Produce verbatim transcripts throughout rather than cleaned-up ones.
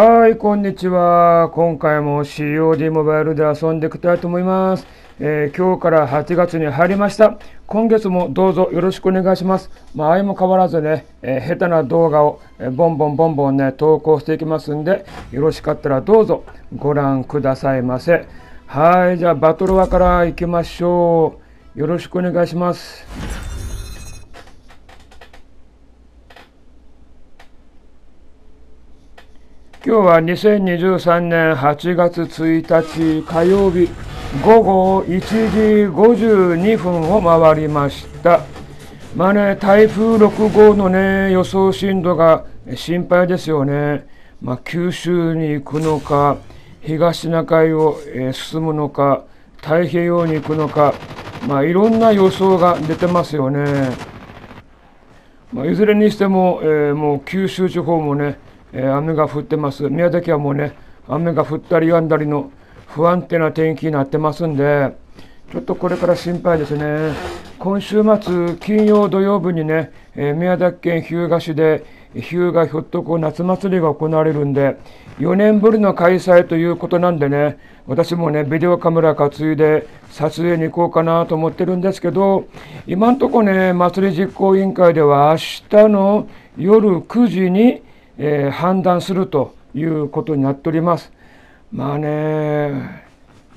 はい、こんにちは。今回も シーオーディー モバイルで遊んでいきたいと思います、えー、今日からはちがつに入りました。今月もどうぞよろしくお願いします。まあ、相も変わらずね、えー、下手な動画をボンボンボンボンね投稿していきますんで、よろしかったらどうぞご覧くださいませ。はい、じゃあバトルワからいきましょう。よろしくお願いします。今日はにせんにじゅうさんねんはちがつついたち火曜日ごごいちじごじゅうにふんを回りました。まあね、台風ろくごうのね、予想進路が心配ですよね。まあ、九州に行くのか、東シナ海を進むのか、太平洋に行くのか、まあ、いろんな予想が出てますよね。まあ、いずれにしても、えー、もう九州地方もね、雨が降ってます。宮崎はもうね、雨が降ったりやんだりの不安定な天気になってますんで、ちょっとこれから心配ですね。今週末、金曜土曜日にね、宮崎県日向市で日向ひょっとこ夏祭りが行われるんで、よねんぶりの開催ということなんでね、私もね、ビデオカメラ担いで撮影に行こうかなと思ってるんですけど、今んとこね、祭り実行委員会では明日の夜くじに、えー、判断するということになっております。まあね、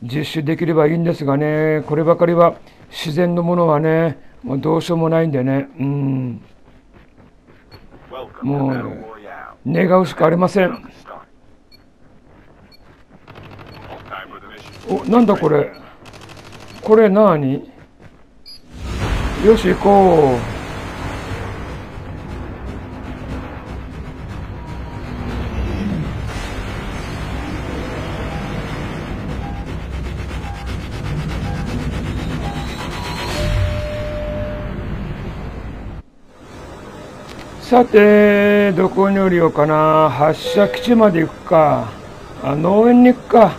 実施できればいいんですがね、こればかりは自然のものはね、もうどうしようもないんでね、うん、もう願うしかありません。お、なんだこれ、これなに？よし行こう。さて、どこに降りようかな。発射基地まで行くか。あ、農園に行くか。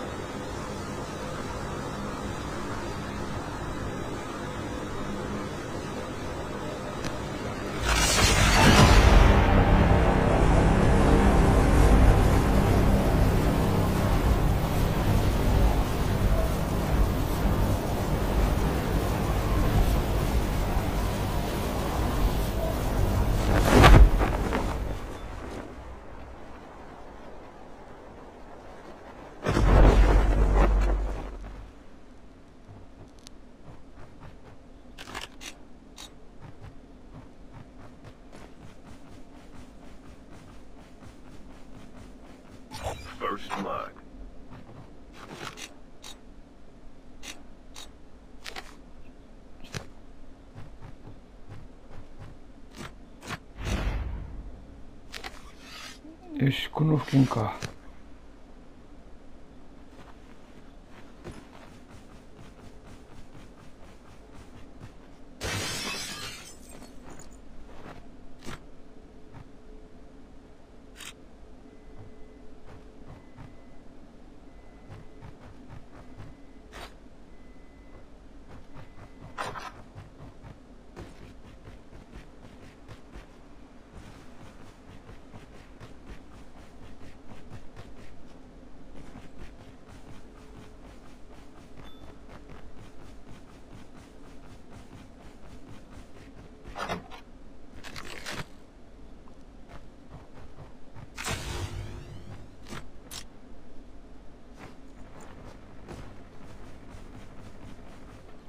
よし、この付近か。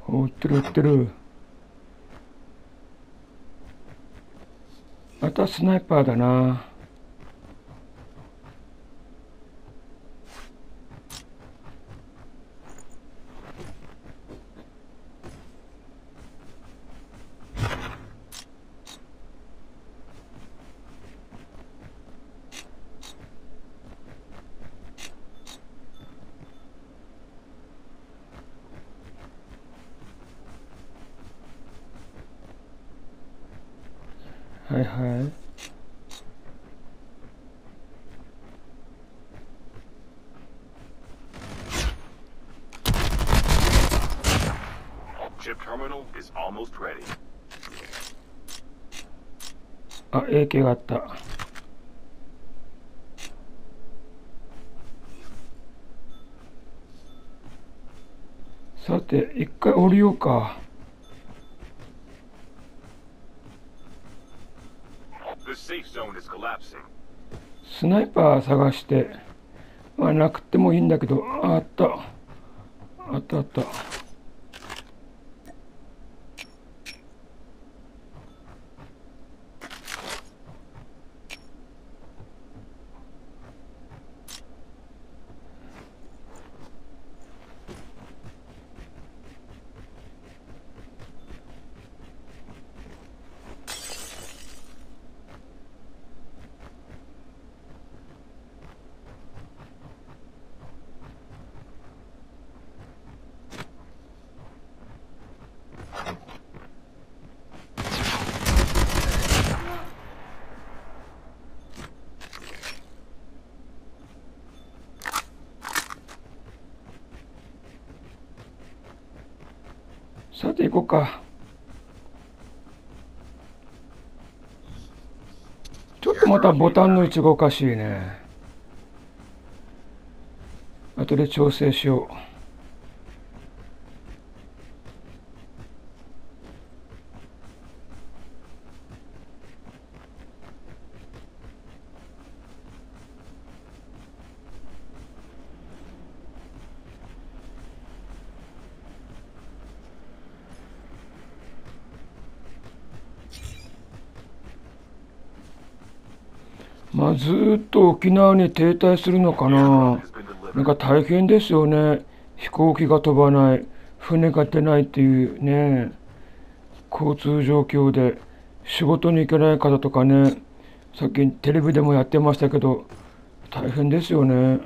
売ってる売ってる。またスナイパーだな。はいはい。あ、エーケー があった。さて一回降りようか。スナイパー探して、まあなくてもいいんだけど、あったあったあった。さて行こうか。ちょっとまたボタンの位置がおかしいね。後で調整しよう。まあずーっと沖縄に停滞するのかな。なんか大変ですよね。飛行機が飛ばない、船が出ないっていうね、交通状況で仕事に行けない方とかね、さっきテレビでもやってましたけど、大変ですよね。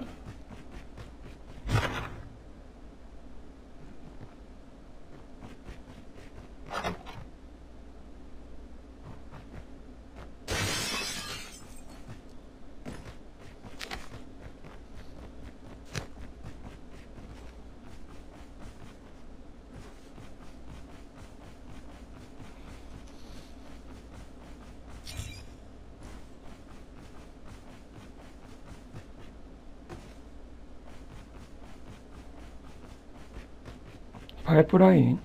パイプライン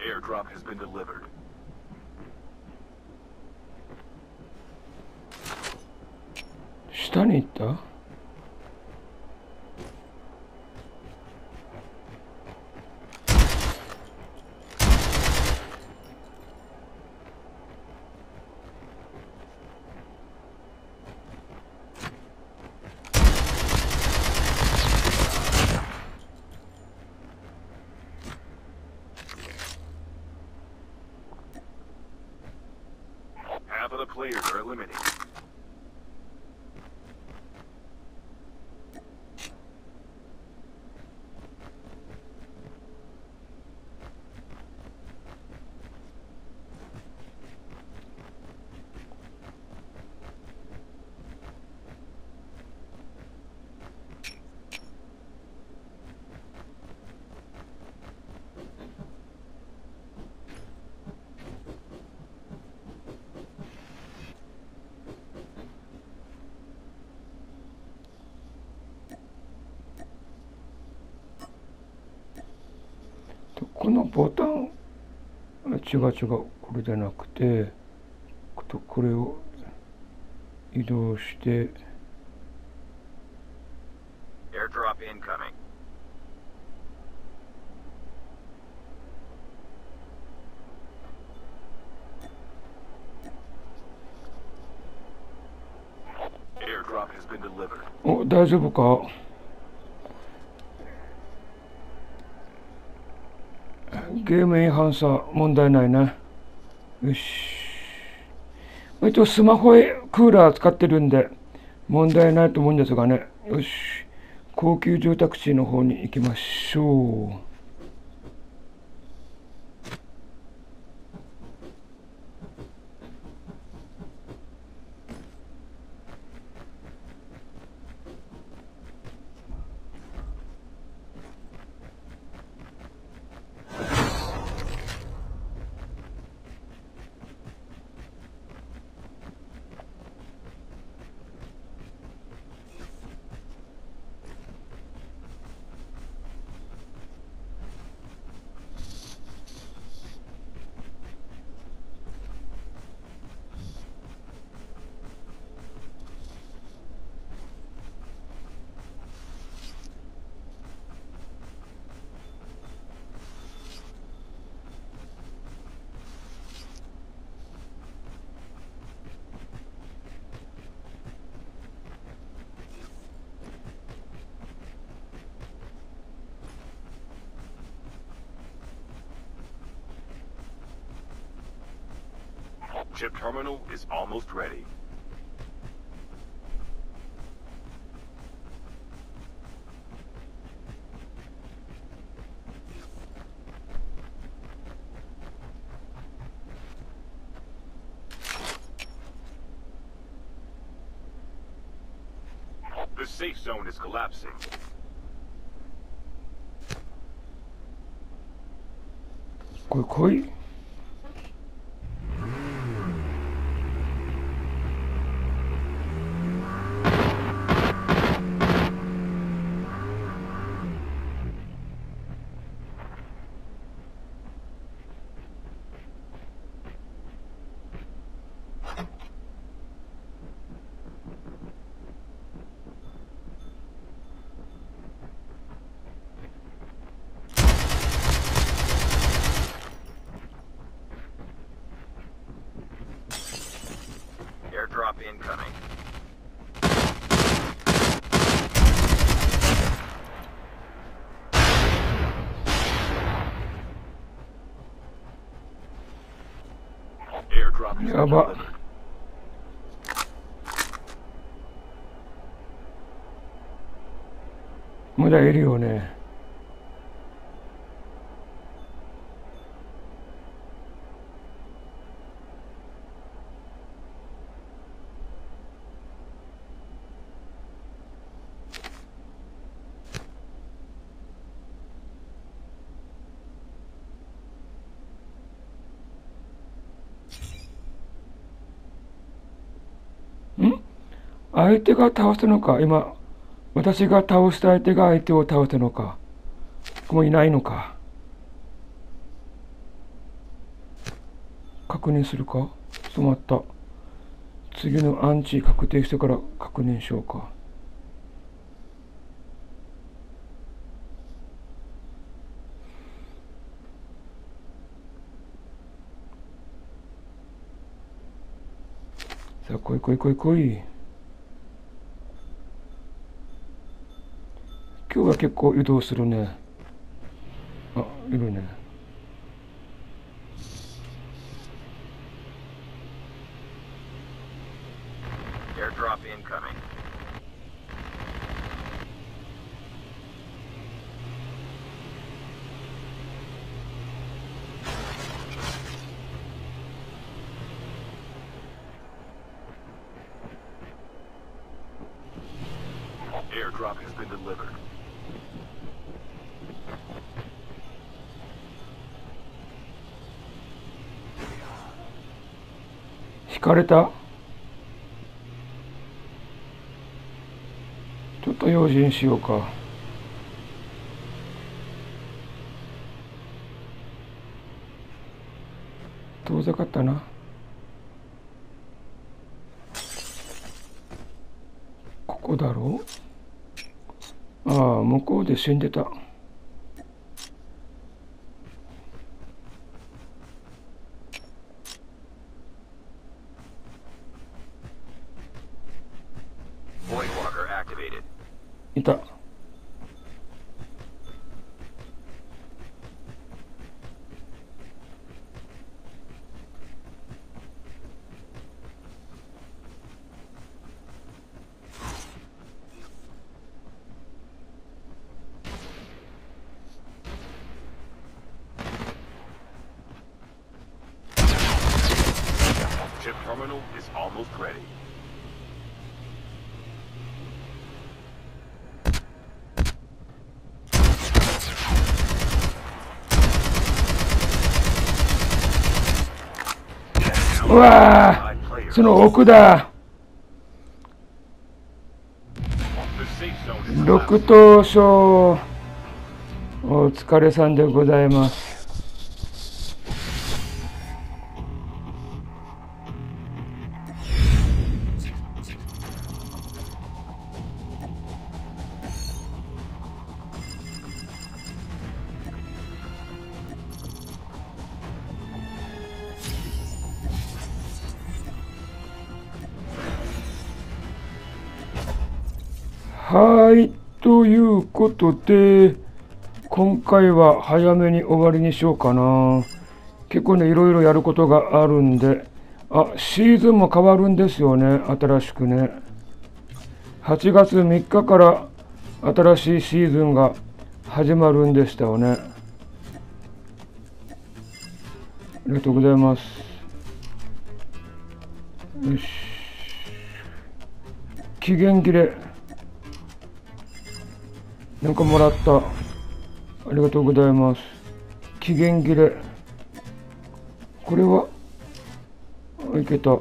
？Airdrop has been delivered. 下に行った？このボタン、違う違う、これじゃなくて、これを移動して、お、大丈夫か？ゲームインハンサー問題ないね。よし。一応スマホへクーラー使ってるんで問題ないと思うんですがね。よし。高級住宅地の方に行きましょう。Ship terminal is almost ready. The safe zone is collapsing. Koi koi.やば。まだいるよね。相手が倒したのか、今私が倒した相手が相手を倒したのか、もういないのか確認するか。止まった。次のアンチ確定してから確認しようか。さあ来い来い来い来い。今日は結構移動するね。あ、いるね。Airdrop has been delivered.引かれた。ちょっと用心しようか。遠ざかったな。ここだろう。ああ、向こうで死んでた。いた。terminal is almost ready.うわー、その奥だ。六等賞、お疲れさんでございます。はい、ということで、今回は早めに終わりにしようかな。結構ね、いろいろやることがあるんで、あ、シーズンも変わるんですよね、新しくね。はちがつみっかから新しいシーズンが始まるんでしたよね。ありがとうございます。よし。期限切れ。なんかもらった。ありがとうございます。期限切れ。これは、いけた。はい、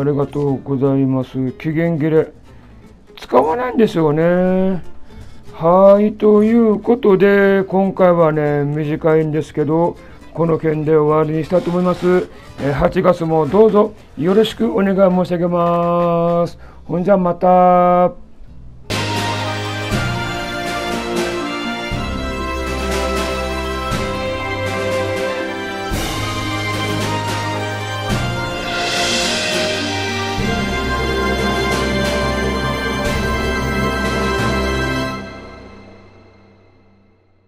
ありがとうございます。期限切れ。使わないんですよね。はい、ということで、今回はね、短いんですけど、この件で終わりにしたいと思います。はちがつもどうぞよろしくお願い申し上げます。ほんじゃまた。